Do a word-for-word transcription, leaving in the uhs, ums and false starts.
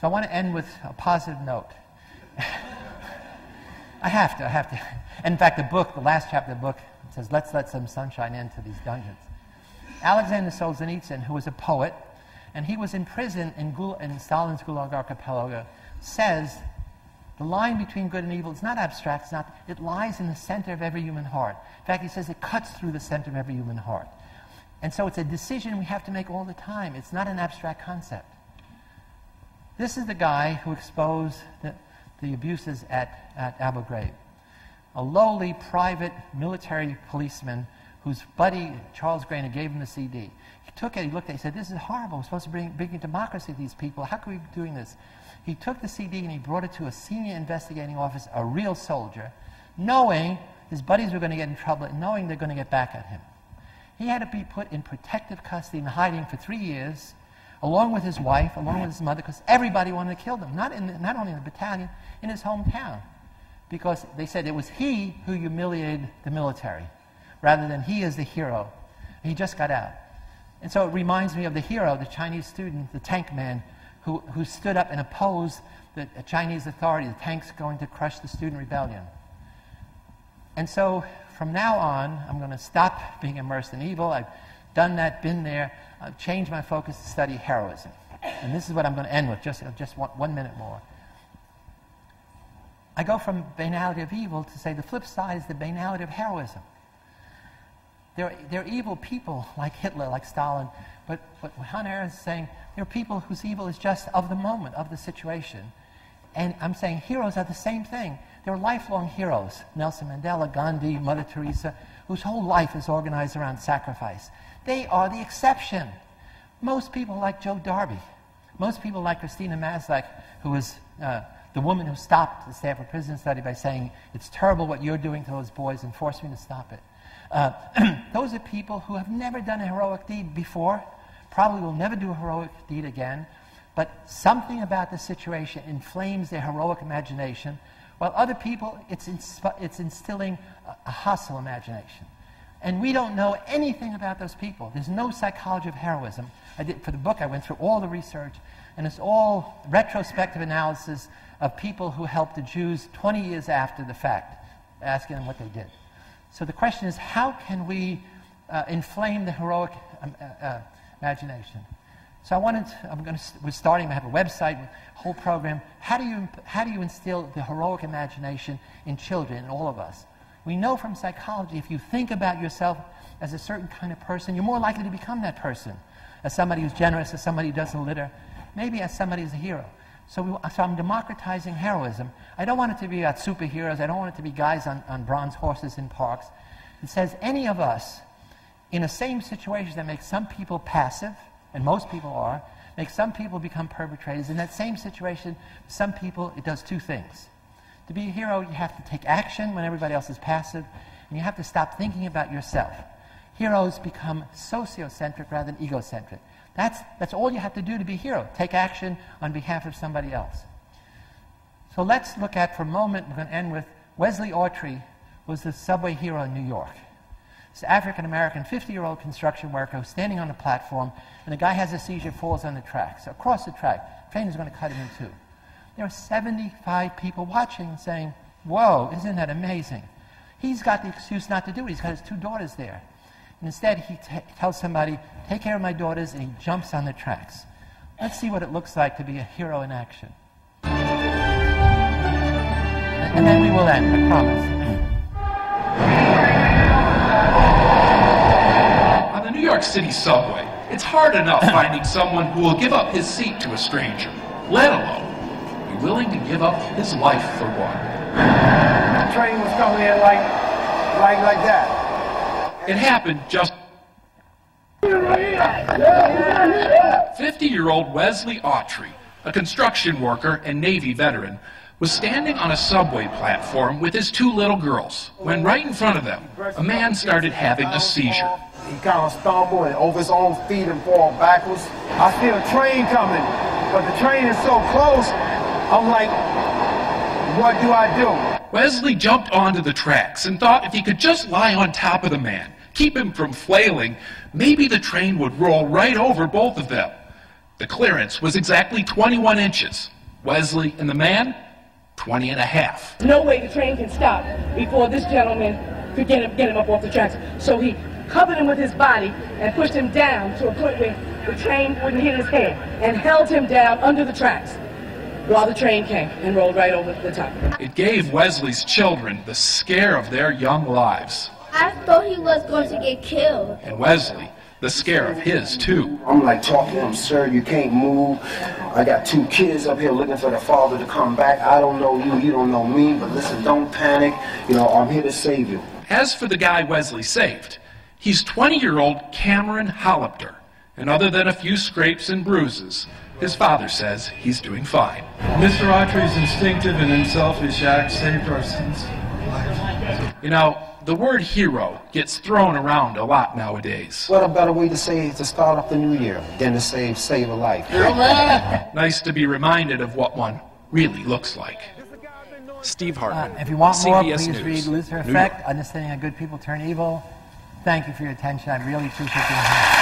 So I want to end with a positive note. I have to, I have to. And in fact, the book, the last chapter of the book, says, let's let some sunshine into these dungeons. Alexander Solzhenitsyn, who was a poet, and he was in prison in, Gul in Stalin's Gulag Archipelago, says, the line between good and evil is not abstract, it's not, it lies in the center of every human heart. In fact, he says it cuts through the center of every human heart. And so it's a decision we have to make all the time. It's not an abstract concept. This is the guy who exposed the, the abuses at, at Abu Ghraib. A lowly private military policeman whose buddy, Charles Graner, gave him the C D. He took it, he looked at it, he said, this is horrible. We're supposed to bring, bring democracy to these people. How can we be doing this? He took the C D and he brought it to a senior investigating officer, a real soldier, knowing his buddies were going to get in trouble and knowing they're going to get back at him. He had to be put in protective custody and hiding for three years, along with his wife, along with his mother, because everybody wanted to kill them, not, in the, not only in the battalion, in his hometown, because they said it was he who humiliated the military, rather than he is the hero. He just got out. And so it reminds me of the hero, the Chinese student, the tank man, who, who stood up and opposed the Chinese authority, the tanks going to crush the student rebellion. And so from now on, I'm going to stop being immersed in evil. I've done that, been there. I've changed my focus to study heroism. And this is what I'm going to end with, just, just one, one minute more. I go from banality of evil to say the flip side is the banality of heroism. There, there are evil people like Hitler, like Stalin, but, but Hannah Arendt is saying there are people whose evil is just of the moment, of the situation. And I'm saying heroes are the same thing. They're lifelong heroes. Nelson Mandela, Gandhi, Mother Teresa, whose whole life is organized around sacrifice. They are the exception. Most people like Joe Darby. Most people like Christina Maslach, who was uh, the woman who stopped the Stanford Prison Study by saying, it's terrible what you're doing to those boys and forced me to stop it. Uh, those are people who have never done a heroic deed before, probably will never do a heroic deed again, but something about the situation inflames their heroic imagination, while other people, it's, it's instilling a, a hostile imagination. And we don't know anything about those people. There's no psychology of heroism. I did, for the book, I went through all the research, and it's all retrospective analysis of people who helped the Jews twenty years after the fact, asking them what they did. So the question is, how can we uh, inflame the heroic um, uh, uh, imagination? So I wanted to, I'm going to, we're starting, I have a website, a whole program. How do, you, how do you instill the heroic imagination in children, in all of us? We know from psychology, if you think about yourself as a certain kind of person, you're more likely to become that person, as somebody who's generous, as somebody who doesn't litter, maybe as somebody who's a hero. So, we, so I'm democratizing heroism. I don't want it to be about superheroes. I don't want it to be guys on, on bronze horses in parks. It says any of us in the same situation that makes some people passive, and most people are, makes some people become perpetrators. In that same situation, some people, it does two things. To be a hero, you have to take action when everybody else is passive, and you have to stop thinking about yourself. Heroes become sociocentric rather than egocentric. That's, that's all you have to do to be a hero. Take action on behalf of somebody else. So let's look at, for a moment, we're going to end with Wesley Autry was the subway hero in New York. It's an African-American fifty-year-old construction worker who's standing on a platform, and a guy has a seizure, falls on the tracks. So across the track, the train is going to cut him in two. There are seventy-five people watching and saying, whoa, isn't that amazing? He's got the excuse not to do it. He's got his two daughters there. And instead, he t tells somebody, take care of my daughters, and he jumps on the tracks. Let's see what it looks like to be a hero in action. And then we will end, I promise. On the New York City subway, it's hard enough finding someone who will give up his seat to a stranger, let alone be willing to give up his life for one. The train was coming in like, like, like that. It happened just fifty-year-old Wesley Autry, a construction worker and Navy veteran, was standing on a subway platform with his two little girls when right in front of them, a man started having a seizure. He kind of stumbled and over his own feet and fall backwards. I see a train coming, but the train is so close, I'm like, what do I do? Wesley jumped onto the tracks and thought if he could just lie on top of the man, keep him from flailing, maybe the train would roll right over both of them. The clearance was exactly twenty-one inches. Wesley and the man, twenty and a half. No way the train can stop before this gentleman could get him, get him up off the tracks. So he covered him with his body and pushed him down to a point where the train wouldn't hit his head and held him down under the tracks while the train came and rolled right over the top. It gave Wesley's children the scare of their young lives. I thought he was going to get killed. And Wesley, the scare of his, too. I'm like talking to him, sir, you can't move. I got two kids up here looking for the father to come back. I don't know you, you don't know me, but listen, don't panic. You know, I'm here to save you. As for the guy Wesley saved, he's twenty-year-old Cameron Hollipter. And other than a few scrapes and bruises, his father says he's doing fine. Mister Autry's instinctive and unselfish act saved our son's life. You know, the word hero gets thrown around a lot nowadays. What a better way to say to start off the new year than to say save a life. Nice to be reminded of what one really looks like. Steve Hartman, uh, If you want more, C B S please News. Read Luther Effect, Understanding How Good People Turn Evil. Thank you for your attention. I really appreciate being here.